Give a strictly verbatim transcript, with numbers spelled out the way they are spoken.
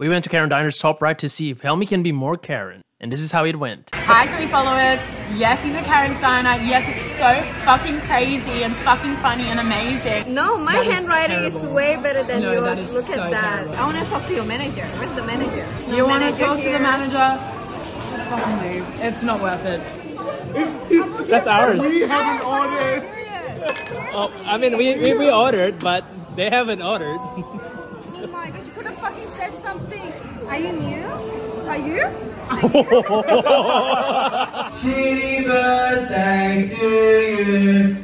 We went to Karen Diner's top right to see if Helmi can be more Karen. And this is how it went. Hi, three followers. Yes, he's a Karen's Diner. Yes, it's so fucking crazy and fucking funny and amazing. No, my that handwriting is, is way better than no, yours. Look so at that. Terrible. I want to talk to your manager. Where's the manager? No you want to talk here. to the manager? Just fucking leave. It's not worth it. It's, it's, that's ours. We haven't ordered. Oh, I mean, we, we, we ordered, but they haven't ordered. Oh my gosh, you could have fucking said something. Are you new? Are you? Happy birthday to you.